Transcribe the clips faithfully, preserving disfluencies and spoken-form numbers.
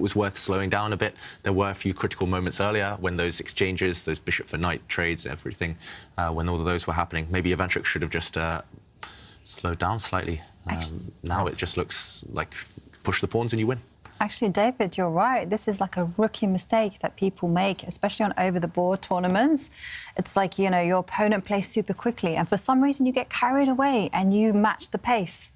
it was worth slowing down a bit. There were a few critical moments earlier when those exchanges, those bishop for knight trades, everything, uh, when all of those were happening. Maybe Ivanchuk should have just uh, slowed down slightly. Um, now it just looks like push the pawns and you win. Actually, David, you're right. This is like a rookie mistake that people make, especially on over-the-board tournaments. It's like, you know, your opponent plays super quickly and for some reason you get carried away and you match the pace.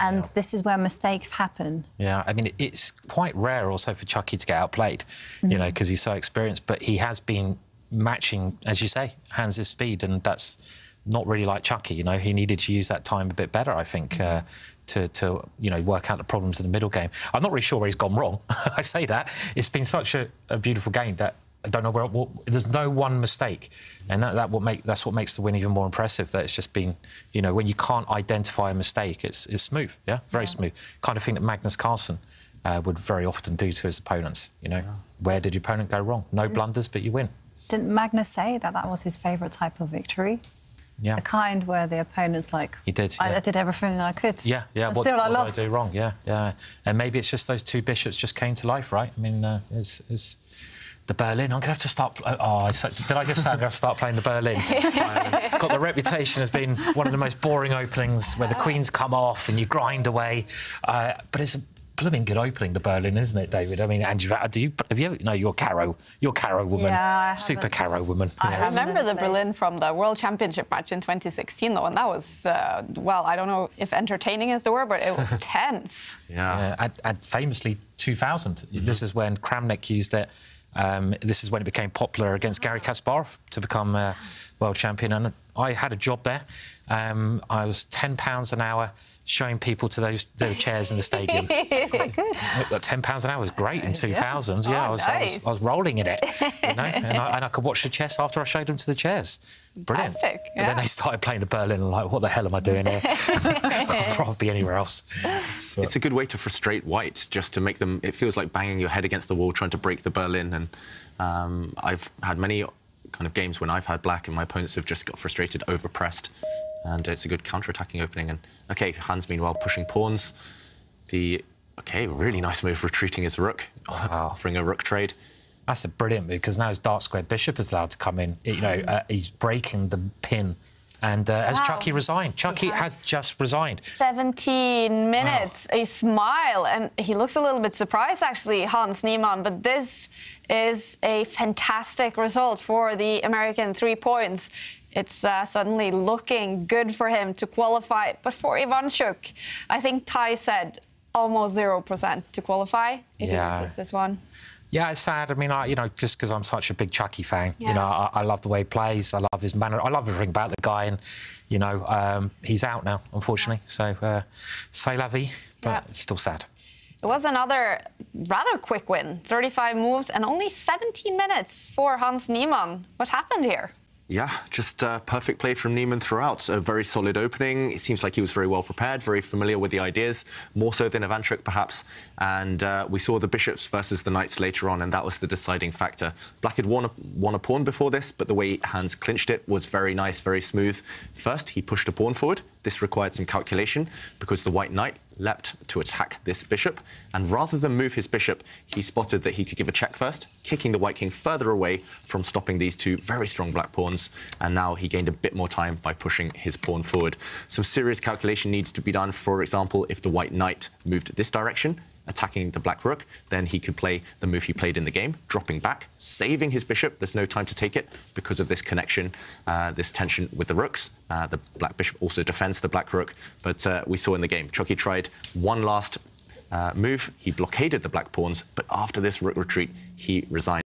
And yeah. This is where mistakes happen. Yeah, I mean, it's quite rare also for Chucky to get outplayed, mm-hmm. you know, because he's so experienced. But he has been matching, as you say, Hans's speed, and that's not really like Chucky, you know. He needed to use that time a bit better, I think, mm-hmm. uh, to, to, you know, work out the problems in the middle game. I'm not really sure where he's gone wrong. I say that. It's been such a, a beautiful game that I don't know where... What, there's no one mistake, and that, that will make, that's what makes the win even more impressive, that it's just been, you know, when you can't identify a mistake, it's, it's smooth, yeah? Very yeah. smooth. Kind of thing that Magnus Carlsen uh, would very often do to his opponents, you know. Yeah. Where did your opponent go wrong? No didn't, blunders, but you win. Didn't Magnus say that that was his favourite type of victory? Yeah. The kind where the opponent's like, you did, yeah. I, I did everything I could. Yeah, yeah. What, still, what I lost. Did I do wrong? Yeah, yeah. And maybe it's just those two bishops just came to life, right? I mean, uh, it's... it's the Berlin, I'm going to have to start... Oh, did I just say I'm going to have to start playing the Berlin? It's got the reputation as being one of the most boring openings where the queens come off and you grind away. Uh, but it's a blooming good opening, the Berlin, isn't it, David? I mean, Angela, do you... Have you ever, no, you're Caro. You're Caro woman. Yeah, super Caro woman. I yeah. remember the Berlin from the World Championship match in twenty sixteen, though, and that was, uh, well, I don't know if entertaining is the word, but it was tense. Yeah. yeah and famously, two thousand. Mm-hmm. This is when Kramnik used it. Um, this is when it became popular against Garry Kasparov to become uh, world champion. And I had a job there. Um, I was ten pounds an hour showing people to those, those chairs in the stadium. That's quite good. ten pounds an hour was great in two thousand. Yeah, yeah oh, I, was, nice. I, was, I was rolling in it. You know? and, I, and I could watch the chess after I showed them to the chairs. Brilliant. Fantastic, yeah. But then they started playing the Berlin and like, what the hell am I doing here? I'll probably be anywhere else. So. It's a good way to frustrate whites, just to make them... It feels like banging your head against the wall trying to break the Berlin. And um, I've had many kind of games when I've had black and my opponents have just got frustrated, overpressed. And it's a good counter-attacking opening. And, OK, Hans, meanwhile, pushing pawns. The, OK, really nice move, retreating his rook, wow. offering a rook trade. That's a brilliant move, because now his dark square bishop is allowed to come in. You know, uh, he's breaking the pin. And uh, wow. has Chucky resigned? Chucky has. has just resigned. seventeen minutes, wow. a smile. And he looks a little bit surprised, actually, Hans Niemann. But this is a fantastic result for the American, three points. It's uh, suddenly looking good for him to qualify. But for Ivanchuk, I think Ty said almost zero percent to qualify if yeah. he misses this one. Yeah, it's sad. I mean, I, you know, just because I'm such a big Chucky fan, yeah. you know, I, I love the way he plays. I love his manner. I love everything about the guy. And, you know, um, he's out now, unfortunately. Yeah. So, uh, c'est la vie, but yeah. it's still sad. It was another rather quick win, thirty-five moves and only seventeen minutes for Hans Niemann. What happened here? Yeah, just uh, perfect play from Niemann throughout. A very solid opening. It seems like he was very well prepared, very familiar with the ideas, more so than Ivanchuk, perhaps. And uh, we saw the bishops versus the knights later on, and that was the deciding factor. Black had won a, won a pawn before this, but the way Hans clinched it was very nice, very smooth. First, he pushed a pawn forward. This required some calculation, because the white knight leapt to attack this bishop, and rather than move his bishop, he spotted that he could give a check first, kicking the white king further away from stopping these two very strong black pawns, and now he gained a bit more time by pushing his pawn forward. Some serious calculation needs to be done. For example, if the white knight moved this direction, attacking the black rook, then he could play the move he played in the game, dropping back, saving his bishop. There's no time to take it because of this connection, uh, this tension with the rooks. Uh, the black bishop also defends the black rook, but uh, we saw in the game, Chucky tried one last uh, move. He blockaded the black pawns, but after this rook retreat, he resigned.